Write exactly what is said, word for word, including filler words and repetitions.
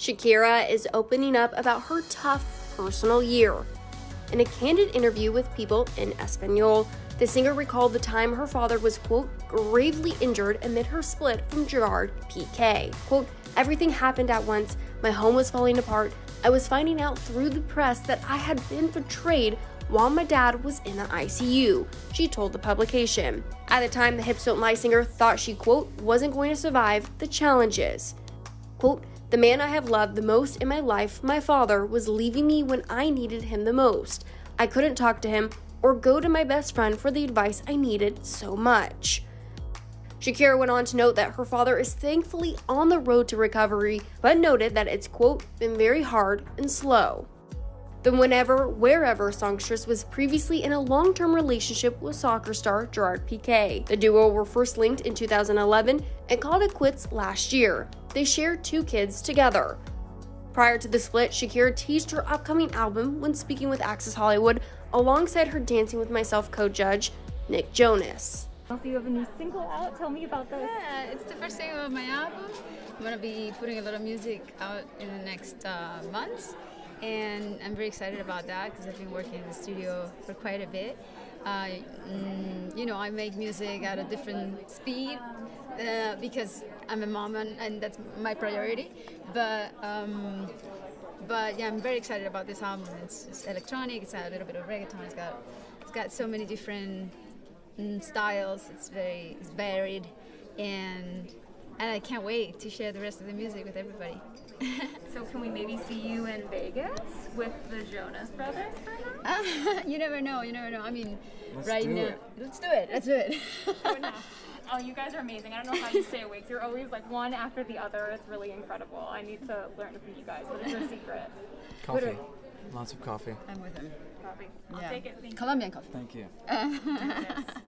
Shakira is opening up about her tough personal year. In a candid interview with People en Español, the singer recalled the time her father was, quote, gravely injured amid her split from Gerard Piqué. Quote, everything happened at once. My home was falling apart. I was finding out through the press that I had been betrayed while my dad was in the I C U, she told the publication. At the time, the Hips Don't Lie singer thought she, quote, wasn't going to survive the challenges. Quote, the man I have loved the most in my life, my father, was leaving me when I needed him the most. I couldn't talk to him or go to my best friend for the advice I needed so much. Shakira went on to note that her father is thankfully on the road to recovery, but noted that it's, quote, been very hard and slow. The Whenever, Wherever songstress was previously in a long-term relationship with soccer star Gerard Piqué. The duo were first linked in two thousand eleven and called it quits last year. They share two kids together. Prior to the split, Shakira teased her upcoming album when speaking with Access Hollywood alongside her Dancing With Myself co-judge, Nick Jonas. Also, you have a new single out. Tell me about this. Yeah, it's the first single of my album. I'm going to be putting a lot of music out in the next uh, months. And I'm very excited about that because I've been working in the studio for quite a bit. Uh, mm, you know, I make music at a different speed uh, because I'm a mom and, and that's my priority. But um, but yeah, I'm very excited about this album. It's, it's electronic. It's got a little bit of reggaeton. It's got it's got so many different mm, styles. It's very it's varied, and and I can't wait to share the rest of the music with everybody. So can we maybe see you in Vegas with the Jonas Brothers? Uh, you never know, you never know. I mean, let's right now. It. Let's do it, let's do it. Oh, you guys are amazing. I don't know how you stay awake. You're always like one after the other. It's really incredible. I need to learn from you guys. What is your secret? Coffee. Are... Lots of coffee. I'm with him. Coffee. I'll yeah. take it. Thank Colombian you. coffee. Thank you. Uh,